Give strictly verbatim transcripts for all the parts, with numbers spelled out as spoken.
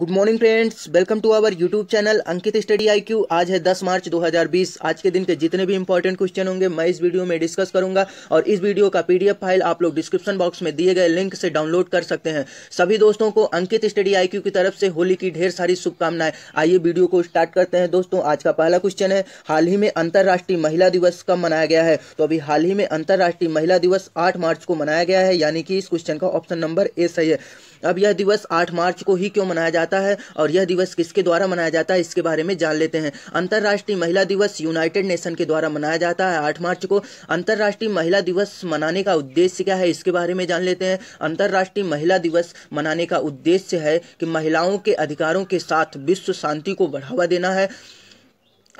Good morning friends, welcome to our YouTube channel Ankit study IQ. आज है दस मार्च दो हज़ार बीस। आज के दिन के जितने भी इंपॉर्टेंट क्वेश्चन होंगे मैं इस वीडियो में डिस्कस करूंगा और इस वीडियो का पीडीएफ फाइल आप लोग डिस्क्रिप्शन बॉक्स में दिए गए लिंक से डाउनलोड कर सकते हैं। सभी दोस्तों को अंकित स्टडी आई क्यू की तरफ से होली की ढेर सारी शुभकामनाएं। आइए वीडियो को स्टार्ट करते हैं। दोस्तों आज का पहला क्वेश्चन है, हाल ही में अंतर्राष्ट्रीय महिला दिवस कब मनाया गया है? तो अभी हाल ही में अंतर्राष्ट्रीय महिला दिवस आठ मार्च को मनाया गया है, यानी कि इस क्वेश्चन का ऑप्शन नंबर ए सही है। अब यह दिवस आठ मार्च को ही क्यों मनाया जाता है और यह दिवस किसके द्वारा मनाया जाता है, इसके बारे में जान लेते हैं। अंतर्राष्ट्रीय महिला दिवस यूनाइटेड नेशन के द्वारा मनाया जाता है आठ मार्च को। अंतर्राष्ट्रीय महिला दिवस मनाने का उद्देश्य क्या है, इसके बारे में जान लेते हैं। अंतर्राष्ट्रीय महिला दिवस मनाने का उद्देश्य है कि महिलाओं के अधिकारों के साथ विश्व शांति को बढ़ावा देना है।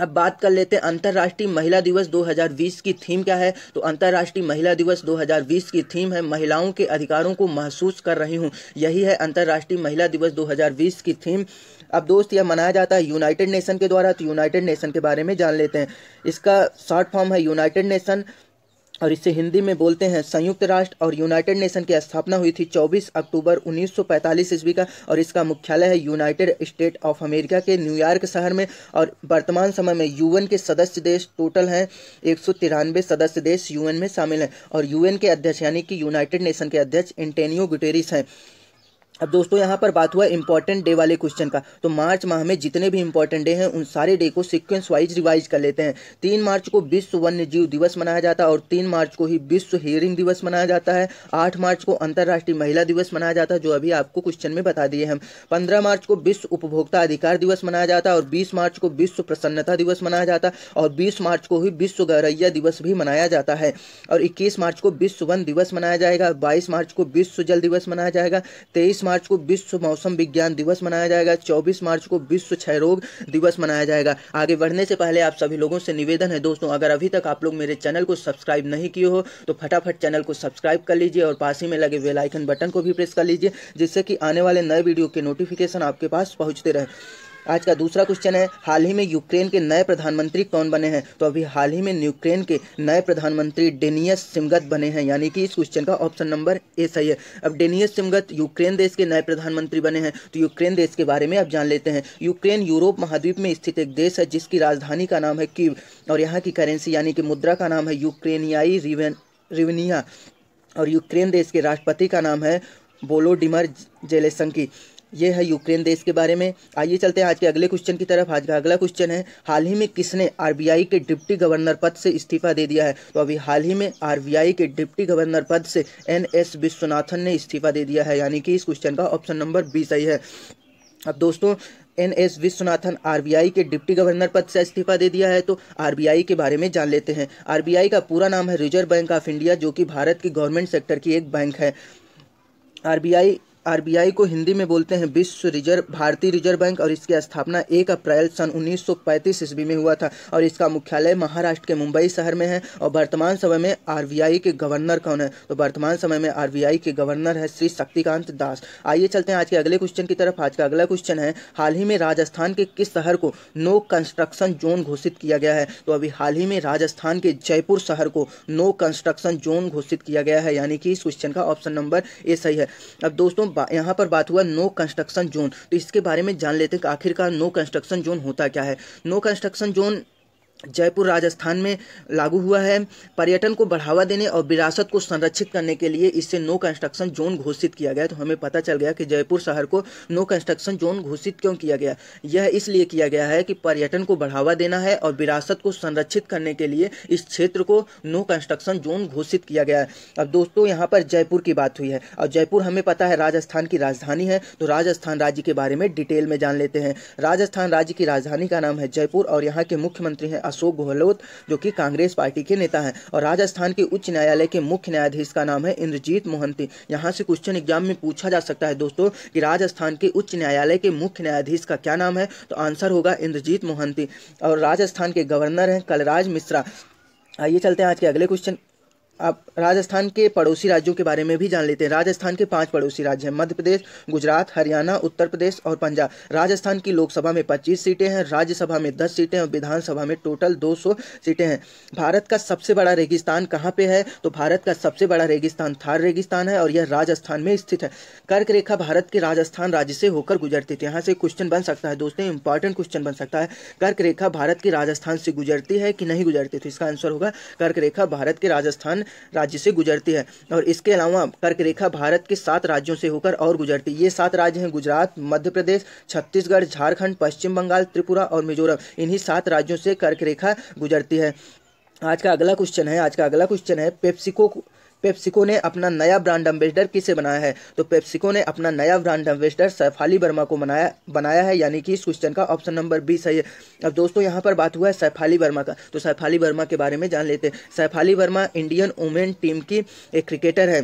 अब बात कर लेते हैं अंतर्राष्ट्रीय महिला दिवस दो हज़ार बीस की थीम क्या है। तो अंतर्राष्ट्रीय महिला दिवस दो हज़ार बीस की थीम है महिलाओं के अधिकारों को महसूस कर रही हूं। यही है अंतर्राष्ट्रीय महिला दिवस दो हज़ार बीस की थीम। अब दोस्त यह मनाया जाता है यूनाइटेड नेशन के द्वारा, तो यूनाइटेड नेशन के बारे में जान लेते हैं। इसका शॉर्ट फॉर्म है यूनाइटेड नेशन और इसे हिंदी में बोलते हैं संयुक्त राष्ट्र। और यूनाइटेड नेशन की स्थापना हुई थी चौबीस अक्टूबर उन्नीस सौ पैंतालीस ईस्वी का और इसका मुख्यालय है यूनाइटेड स्टेट ऑफ अमेरिका के न्यूयॉर्क शहर में। और वर्तमान समय में यूएन के सदस्य देश टोटल हैं एक सौ तिरानवे सदस्य देश यूएन में शामिल हैं। और यूएन के अध्यक्ष यानी कि यूनाइटेड नेशन के अध्यक्ष एंटोनियो गुटेरेस हैं। अब दोस्तों यहाँ पर बात हुआ इंपॉर्टेंट डे वाले क्वेश्चन का, तो मार्च माह में जितने भी इंपॉर्टेंट डे हैं उन सारे डे को सीक्वेंस वाइज रिवाइज कर लेते हैं। तीन मार्च को विश्व वन्य जीव दिवस मनाया जाता है और तीन मार्च को ही विश्व हियरिंग दिवस मनाया जाता है। आठ मार्च को अंतर्राष्ट्रीय महिला दिवस मनाया जाता है, जो अभी आपको क्वेश्चन में बता दिए हम। पंद्रह मार्च को विश्व उपभोक्ता अधिकार दिवस मनाया जाता है और बीस मार्च को विश्व प्रसन्नता दिवस मनाया जाता है और बीस मार्च को ही विश्व गौरैया दिवस भी मनाया जाता है। और इक्कीस मार्च को विश्व वन दिवस मनाया जाएगा, बाईस मार्च को विश्व जल दिवस मनाया जाएगा, तेईस मार्च को विश्व मौसम विज्ञान दिवस मनाया जाएगा, चौबीस मार्च को विश्व क्षय रोग दिवस मनाया जाएगा। आगे बढ़ने से पहले आप सभी लोगों से निवेदन है दोस्तों, अगर अभी तक आप लोग मेरे चैनल को सब्सक्राइब नहीं किए हो तो फटाफट चैनल को सब्सक्राइब कर लीजिए और पास ही में लगे बेल आइकन बटन को भी प्रेस कर लीजिए, जिससे कि आने वाले नए वीडियो के नोटिफिकेशन आपके पास पहुँचते रहे। आज का दूसरा क्वेश्चन है, हाल ही में यूक्रेन के नए प्रधानमंत्री कौन बने हैं? तो अभी हाल ही में यूक्रेन के नए प्रधानमंत्री डेनिस शिमगत बने हैं, यानी कि इस क्वेश्चन का ऑप्शन नंबर ए सही है। अब डेनिस शिमगत यूक्रेन देश के नए प्रधानमंत्री बने हैं, तो यूक्रेन देश के बारे में आप जान लेते हैं। यूक्रेन यूरोप महाद्वीप में स्थित एक देश है जिसकी राजधानी का नाम है कीव और यहाँ की करेंसी यानी कि मुद्रा का नाम है यूक्रेनियाई रिवनिया। और यूक्रेन देश के राष्ट्रपति का नाम है वोलोडिमिर जेलेंस्की। यह है यूक्रेन देश के बारे में। आइए चलते हैं आज के अगले क्वेश्चन की तरफ। आज का अगला क्वेश्चन है, हाल ही में किसने आरबीआई के डिप्टी गवर्नर पद से इस्तीफा दे दिया है? तो अभी हाल ही में आरबीआई के डिप्टी गवर्नर पद से एन एस विश्वनाथन ने इस्तीफा दे दिया है, यानी कि इस क्वेश्चन का ऑप्शन नंबर बी सही है। अब दोस्तों एन एस विश्वनाथन आरबीआई के डिप्टी गवर्नर पद से इस्तीफा दे दिया है, तो आरबीआई के बारे में जान लेते हैं। आरबीआई का पूरा नाम है रिजर्व बैंक ऑफ इंडिया, जो कि भारत की गवर्नमेंट सेक्टर की एक बैंक है। आरबीआई आरबीआई को हिंदी में बोलते हैं विश्व रिजर्व भारतीय रिजर्व बैंक और इसकी स्थापना एक अप्रैल सन उन्नीस सौ पैंतीस ईस्वी में हुआ था और इसका मुख्यालय महाराष्ट्र के मुंबई शहर में है। और वर्तमान समय में आरबीआई के गवर्नर कौन है? तो वर्तमान समय में आरबीआई के गवर्नर है श्री शक्तिकांत दास। आइए चलते हैं आज के अगले क्वेश्चन की तरफ। आज का अगला क्वेश्चन है, हाल ही में राजस्थान के किस शहर को नो कंस्ट्रक्शन जोन घोषित किया गया है? तो अभी हाल ही में राजस्थान के जयपुर शहर को नो कंस्ट्रक्शन जोन घोषित किया गया है, यानी कि इस क्वेश्चन का ऑप्शन नंबर ए सही है। अब दोस्तों यहाँ पर बात हुआ नो कंस्ट्रक्शन जोन, तो इसके बारे में जान लेते हैं कि आखिरकार नो कंस्ट्रक्शन जोन होता क्या है। No construction zone Jaipur Rajasthan में लागू हुआ है। पर्यटन को बढ़ावा देने और विरासत को संरक्षित करने के लिए इससे नो कंस्ट्रक्शन जोन घोषित किया गया। तो हमें पता चल गया कि जयपुर शहर को नो कंस्ट्रक्शन जोन घोषित क्यों किया गया। यह इसलिए किया गया है कि पर्यटन को बढ़ावा देना है और विरासत को संरक्षित करने के लिए इस क्षेत्र को नो कंस्ट्रक्शन जोन घोषित किया गया है। अब दोस्तों यहाँ पर जयपुर की बात हुई है और जयपुर हमें पता है राजस्थान की राजधानी है, तो राजस्थान राज्य के बारे में डिटेल में जान लेते हैं। राजस्थान राज्य की राजधानी का नाम है जयपुर और यहाँ के मुख्यमंत्री हैं अशोक गहलोत, जो कि कांग्रेस पार्टी के नेता हैं। और राजस्थान के उच्च न्यायालय के मुख्य न्यायाधीश का नाम है इंद्रजीत मोहंती। यहाँ से क्वेश्चन एग्जाम में पूछा जा सकता है दोस्तों कि राजस्थान के उच्च न्यायालय के मुख्य न्यायाधीश का क्या नाम है, तो आंसर होगा इंद्रजीत मोहंती। और राजस्थान के गवर्नर हैं कलराज मिश्रा। आइए चलते हैं आज के अगले क्वेश्चन आप राजस्थान के पड़ोसी राज्यों के बारे में भी जान लेते हैं। राजस्थान के पांच पड़ोसी राज्य हैं, मध्य प्रदेश, गुजरात, हरियाणा, उत्तर प्रदेश और पंजाब। राजस्थान की लोकसभा में पच्चीस सीटें हैं, राज्यसभा में दस सीटें और विधानसभा में टोटल दो सौ सीटें हैं। भारत का सबसे बड़ा रेगिस्तान कहाँ पे है? तो भारत का सबसे बड़ा रेगिस्तान थार रेगिस्तान है और यह राजस्थान में स्थित है। कर्क रेखा भारत के राजस्थान राज्य से होकर गुजरती थी। यहाँ से क्वेश्चन बन सकता है दोस्तों, इंपॉर्टेंट क्वेश्चन बन सकता है, कर्क रेखा भारत के राजस्थान से गुजरती है कि नहीं गुजरती? तो इसका आंसर होगा कर्क रेखा भारत के राजस्थान राज्य से गुजरती है। और इसके अलावा कर्क रेखा भारत के सात राज्यों से होकर और गुजरती है। ये सात राज्य हैं गुजरात, मध्य प्रदेश, छत्तीसगढ़, झारखंड, पश्चिम बंगाल, त्रिपुरा और मिजोरम। इन्हीं सात राज्यों से कर्क रेखा गुजरती है। आज का अगला क्वेश्चन है आज का अगला क्वेश्चन है पेप्सिको पेप्सिको ने अपना नया ब्रांड एम्बेसडर किसे बनाया है? तो पेप्सिको ने अपना नया ब्रांड एम्बेसडर सैफ अली वर्मा को बनाया बनाया है, यानी कि इस क्वेश्चन का ऑप्शन नंबर बी सही है। अब दोस्तों यहाँ पर बात हुआ है सैफ अली वर्मा का, तो सैफ अली वर्मा के बारे में जान लेते हैं। Saif Ali Verma Indian women team की एक क्रिकेटर है।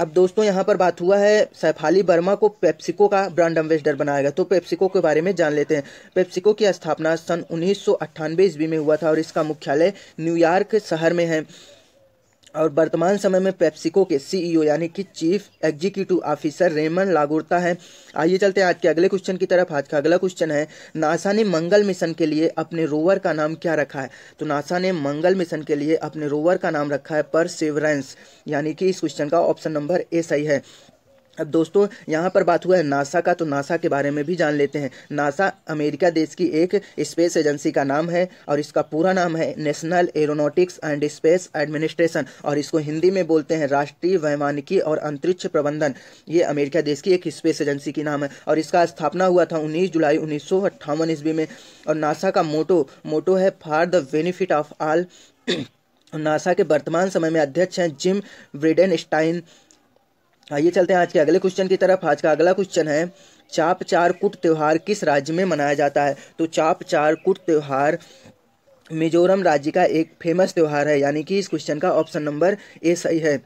अब दोस्तों यहाँ पर बात हुआ है सैफ अली वर्मा को पेप्सिको का ब्रांड एम्बेसडर बनाया गया, तो पेप्सिको के बारे में जान लेते हैं। पेप्सिको की स्थापना सन उन्नीस सौ अट्ठानवे ईस्वी में हुआ था और इसका मुख्यालय न्यूयॉर्क शहर में है। और वर्तमान समय में पेप्सिको के सीईओ यानी कि chief executive officer Ramon Laguarta है। आइए चलते हैं आज के अगले क्वेश्चन की तरफ। आज का अगला क्वेश्चन है, नासा ने मंगल मिशन के लिए अपने रोवर का नाम क्या रखा है? तो नासा ने मंगल मिशन के लिए अपने रोवर का नाम रखा है परसेवरेंस, यानी कि इस क्वेश्चन का ऑप्शन नंबर ए सही है। अब दोस्तों यहाँ पर बात हुआ है नासा का, तो नासा के बारे में भी जान लेते हैं। नासा अमेरिका देश की एक स्पेस एजेंसी का नाम है और इसका पूरा नाम है National Aeronautics and Space Administration, और इसको हिंदी में बोलते हैं राष्ट्रीय वैमानिकी और अंतरिक्ष प्रबंधन। ये अमेरिका देश की एक स्पेस एजेंसी की नाम है और इसका स्थापना हुआ था उन्नीस जुलाई उन्नीस सौ अट्ठावन ईस्वी में। और नासा का मोटो मोटो है for the benefit of all. NASA के वर्तमान समय में अध्यक्ष हैं जिम ब्रिडेनस्टाइन। आइए चलते हैं आज के अगले क्वेश्चन की तरफ। आज का अगला क्वेश्चन है, चाप चार कुट त्यौहार किस राज्य में मनाया जाता है? तो चाप चार कुट त्यौहार मिजोरम राज्य का एक फेमस त्यौहार है, यानी कि इस क्वेश्चन का ऑप्शन नंबर ए सही है।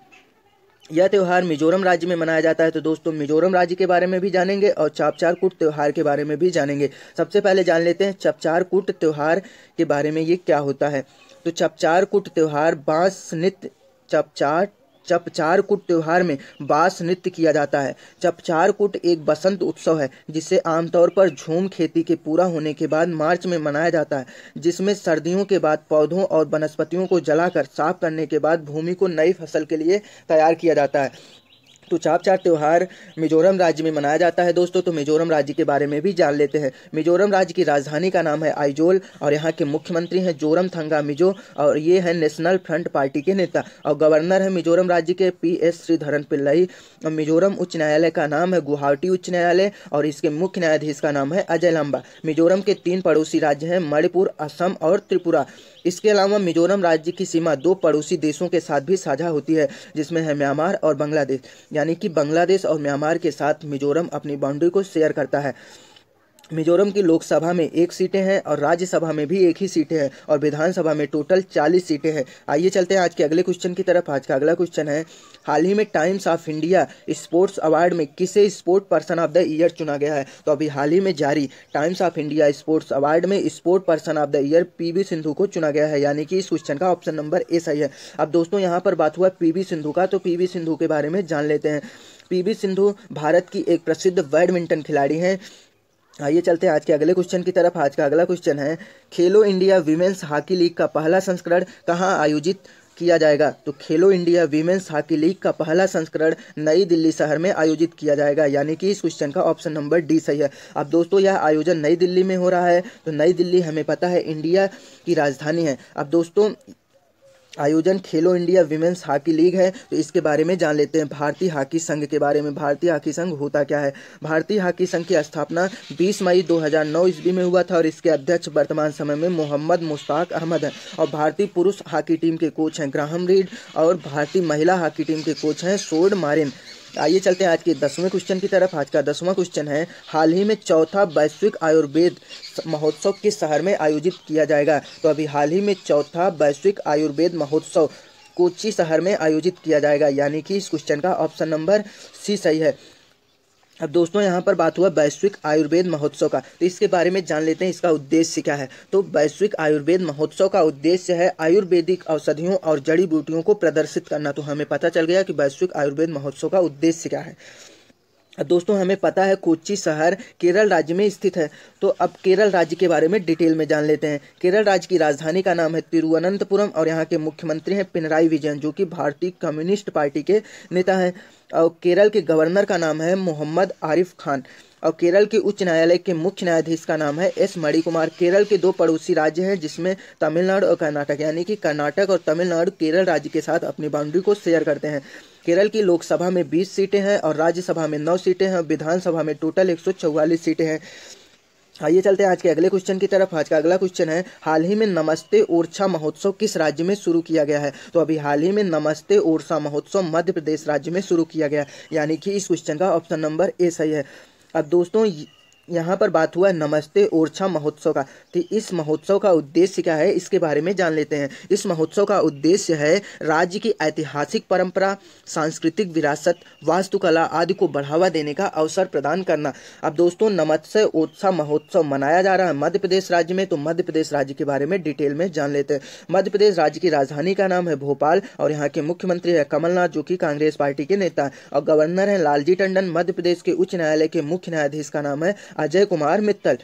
यह त्यौहार मिजोरम राज्य में मनाया जाता है। तो दोस्तों मिजोरम राज्य के बारे में भी जानेंगे और चापचार कुट त्यौहार के बारे में भी जानेंगे। सबसे पहले जान लेते हैं चापचार कुट त्यौहार के बारे में, ये क्या होता है? तो चापचार कुट त्यौहार बाँस नृत्य चपचार चपचार कुट त्यौहार में बांस नृत्य किया जाता है। चपचार कुट एक बसंत उत्सव है जिसे आमतौर पर झूम खेती के पूरा होने के बाद मार्च में मनाया जाता है, जिसमें सर्दियों के बाद पौधों और वनस्पतियों को जलाकर साफ करने के बाद भूमि को नई फसल के लिए तैयार किया जाता है। तो चापचार त्यौहार मिजोरम राज्य में मनाया जाता है दोस्तों। तो मिजोरम राज्य के बारे में भी जान लेते हैं। मिजोरम राज्य की राजधानी का नाम है आइजोल और यहाँ के मुख्यमंत्री हैं जोरम थंगा मिजो, और ये हैं नेशनल फ्रंट पार्टी के नेता और गवर्नर हैं मिजोरम राज्य के पी एस श्रीधरन पिल्लई। और मिजोरम उच्च न्यायालय का नाम है गुवाहाटी उच्च न्यायालय और इसके मुख्य न्यायाधीश का नाम है अजय लंबा। मिजोरम के तीन पड़ोसी राज्य हैं मणिपुर, असम और त्रिपुरा। इसके अलावा मिजोरम राज्य की सीमा दो पड़ोसी देशों के साथ भी साझा होती है, जिसमें है म्यांमार और बांग्लादेश, यानी कि बांग्लादेश और म्यांमार के साथ मिजोरम अपनी बाउंड्री को शेयर करता है। मिजोरम की लोकसभा में एक सीटें हैं और राज्यसभा में भी एक ही सीटें हैं और विधानसभा में टोटल चालीस सीटें हैं। आइए चलते हैं आज के अगले क्वेश्चन की तरफ। आज का अगला क्वेश्चन है, हाल ही में Times of India sports award में किसे sport person of the year चुना गया है? तो अभी हाल ही में जारी Times of India sports award में sport person of the year P V Sindhu को चुना गया है, यानी कि इस क्वेश्चन का ऑप्शन नंबर ए सही है। अब दोस्तों यहाँ पर बात हुआ पी वी सिंधु का, तो पी वी सिंधु के बारे में जान लेते हैं। पी वी सिंधु भारत की एक प्रसिद्ध बैडमिंटन खिलाड़ी हैं। आइए चलते हैं आज के अगले क्वेश्चन की तरफ। आज का अगला क्वेश्चन है, खेलो इंडिया वीमेंस हॉकी लीग का पहला संस्करण कहाँ आयोजित किया जाएगा? तो खेलो इंडिया वीमेंस हॉकी लीग का पहला संस्करण नई दिल्ली शहर में आयोजित किया जाएगा, यानी कि इस क्वेश्चन का ऑप्शन नंबर डी सही है। अब दोस्तों यह आयोजन नई दिल्ली में हो रहा है, तो नई दिल्ली हमें पता है इंडिया की राजधानी है। अब दोस्तों आयोजन खेलो इंडिया विमेंस हॉकी लीग है, तो इसके बारे में जान लेते हैं। भारतीय हॉकी संघ के बारे में, भारतीय हॉकी संघ होता क्या है? भारतीय हॉकी संघ की स्थापना बीस मई दो हज़ार नौ ईस्वी में हुआ था और इसके अध्यक्ष वर्तमान समय में मोहम्मद मुस्ताक अहमद हैं और भारतीय पुरुष हॉकी टीम के कोच हैं ग्राहम रीड और भारतीय महिला हॉकी टीम के कोच हैं स्जोर्ड मारिन। आइए चलते हैं आज के दसवें क्वेश्चन की तरफ। आज का दसवां क्वेश्चन है, हाल ही में चौथा वैश्विक आयुर्वेद महोत्सव किस शहर में आयोजित किया जाएगा? तो अभी हाल ही में चौथा वैश्विक आयुर्वेद महोत्सव कोची शहर में आयोजित किया जाएगा, यानी कि इस क्वेश्चन का ऑप्शन नंबर सी सही है। अब दोस्तों यहाँ पर बात हुआ वैश्विक आयुर्वेद महोत्सव का, तो इसके बारे में जान लेते हैं इसका उद्देश्य क्या है। तो वैश्विक आयुर्वेद महोत्सव का उद्देश्य है आयुर्वेदिक औषधियों और जड़ी बूटियों को प्रदर्शित करना। तो हमें पता चल गया कि वैश्विक आयुर्वेद महोत्सव का उद्देश्य क्या है। दोस्तों हमें पता है कोच्चि शहर केरल राज्य में स्थित है, तो अब केरल राज्य के बारे में डिटेल में जान लेते हैं। केरल राज्य की राजधानी का नाम है तिरुवनंतपुरम और यहाँ के मुख्यमंत्री हैं पिनराई विजयन, जो कि भारतीय कम्युनिस्ट पार्टी के नेता हैं। और केरल के गवर्नर का नाम है मोहम्मद आरिफ खान। और केरल के उच्च न्यायालय के मुख्य न्यायाधीश का नाम है एस मणिकुमार। केरल के दो पड़ोसी राज्य हैं जिसमें तमिलनाडु और कर्नाटक, यानी कि कर्नाटक और तमिलनाडु केरल राज्य के साथ अपनी बाउंड्री को शेयर करते हैं। केरल की लोकसभा में बीस सीटें हैं और राज्यसभा में नौ सीटें हैं और विधानसभा में टोटल एक सौ चौवालीस सीटें हैं। आइए चलते हैं आज के अगले क्वेश्चन की तरफ। आज का अगला क्वेश्चन है, हाल ही में नमस्ते ओरछा महोत्सव किस राज्य में शुरू किया गया है। तो अभी हाल ही में नमस्ते ओरछा महोत्सव मध्य प्रदेश राज्य में शुरू किया गया, यानी कि इस क्वेश्चन का ऑप्शन नंबर ए सही है। अब दोस्तों यहाँ पर बात हुआ है नमस्ते ओरछा महोत्सव का, तो इस महोत्सव का उद्देश्य क्या है इसके बारे में जान लेते हैं। इस महोत्सव का उद्देश्य है राज्य की ऐतिहासिक परंपरा, सांस्कृतिक विरासत, वास्तुकला आदि को बढ़ावा देने का अवसर प्रदान करना। अब दोस्तों नमस्ते ओरछा महोत्सव मनाया जा रहा है मध्य प्रदेश राज्य में, तो मध्य प्रदेश राज्य के बारे में डिटेल में जान लेते हैं। मध्य प्रदेश राज्य की राजधानी का नाम है भोपाल और यहाँ के मुख्यमंत्री है कमलनाथ, जो कि कांग्रेस पार्टी के नेता है। और गवर्नर है लालजी टंडन। मध्य प्रदेश के उच्च न्यायालय के मुख्य न्यायाधीश का नाम है अजय कुमार मित्तल।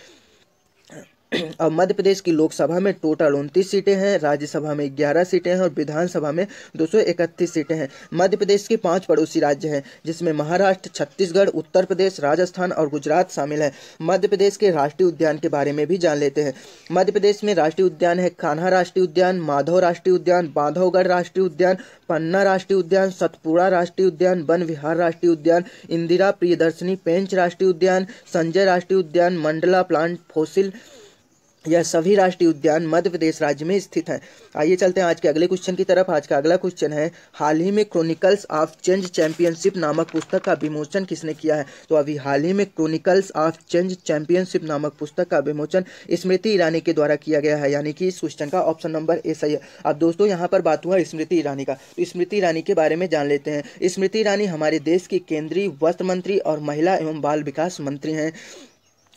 और मध्य प्रदेश की लोकसभा में टोटल उनतीस सीटें हैं, राज्यसभा में ग्यारह सीटें हैं और विधानसभा में दो सौ इकतीस सीटें हैं। मध्य प्रदेश के पांच पड़ोसी राज्य हैं जिसमें महाराष्ट्र, छत्तीसगढ़, उत्तर प्रदेश, राजस्थान और गुजरात शामिल हैं। मध्य प्रदेश के राष्ट्रीय उद्यान के बारे में भी जान लेते हैं। मध्य प्रदेश में राष्ट्रीय उद्यान है कान्हा राष्ट्रीय उद्यान, माधव राष्ट्रीय उद्यान, बांधवगढ़ राष्ट्रीय उद्यान, पन्ना राष्ट्रीय उद्यान, सतपुड़ा राष्ट्रीय उद्यान, वन विहार राष्ट्रीय उद्यान, इंदिरा प्रियदर्शनी पेंच राष्ट्रीय उद्यान, संजय राष्ट्रीय उद्यान, मंडला प्लांट फोसिल, यह सभी राष्ट्रीय उद्यान मध्य प्रदेश राज्य में स्थित हैं। आइए चलते हैं आज के अगले क्वेश्चन की तरफ। आज का अगला क्वेश्चन है, हाल ही में क्रॉनिकल्स ऑफ चेंज चैंपियनशिप नामक पुस्तक का विमोचन किसने किया है। तो अभी हाल ही में क्रॉनिकल्स ऑफ चेंज चैंपियनशिप नामक पुस्तक का विमोचन स्मृति ईरानी के द्वारा किया गया है, यानी कि इस क्वेश्चन का ऑप्शन नंबर ए सही है। अब दोस्तों यहाँ पर बात हुआ स्मृति ईरानी का, तो स्मृति ईरानी के बारे में जान लेते हैं। स्मृति ईरानी हमारे देश की केंद्रीय वस्त्र मंत्री और महिला एवं बाल विकास मंत्री हैं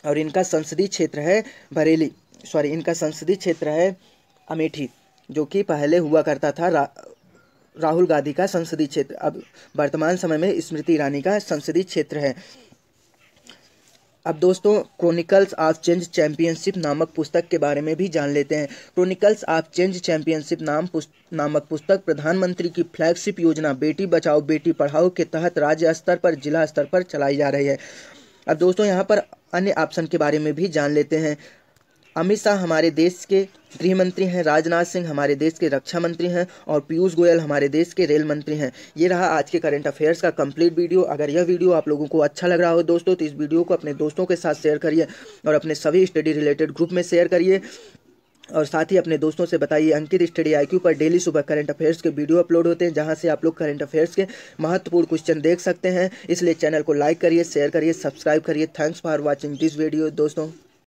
और इनका संसदीय क्षेत्र है बरेली सॉरी इनका संसदीय क्षेत्र है अमेठी, जो कि पहले हुआ करता था रा, राहुल गांधी का संसदीय क्षेत्र। अब वर्तमान समय में स्मृति ईरानी का संसदीय क्षेत्र है। अब दोस्तों क्रॉनिकल्स ऑफ चेंज चैंपियनशिप नामक पुस्तक के बारे में भी जान लेते हैं। क्रॉनिकल्स ऑफ चेंज चैंपियनशिप नाम पुस्त, नामक पुस्तक प्रधानमंत्री की फ्लैगशिप योजना बेटी बचाओ बेटी पढ़ाओ के तहत राज्य स्तर पर, जिला स्तर पर चलाई जा रही है। अब दोस्तों यहाँ पर अन्य ऑप्शन के बारे में भी जान लेते हैं। अमित शाह हमारे देश के गृह मंत्री हैं, राजनाथ सिंह हमारे देश के रक्षा मंत्री हैं और पीयूष गोयल हमारे देश के रेल मंत्री हैं। ये रहा आज के करंट अफेयर्स का कंप्लीट वीडियो। अगर यह वीडियो आप लोगों को अच्छा लग रहा हो दोस्तों, तो इस वीडियो को अपने दोस्तों के साथ शेयर करिए और अपने सभी स्टडी रिलेटेड ग्रुप में शेयर करिए और साथ ही अपने दोस्तों से बताइए। अंकित स्टडी आईक्यू पर डेली सुबह करंट अफेयर्स के वीडियो अपलोड होते हैं, जहां से आप लोग करंट अफेयर्स के महत्वपूर्ण क्वेश्चन देख सकते हैं। इसलिए चैनल को लाइक करिए, शेयर करिए, सब्सक्राइब करिए। Thanks for watching this video दोस्तों।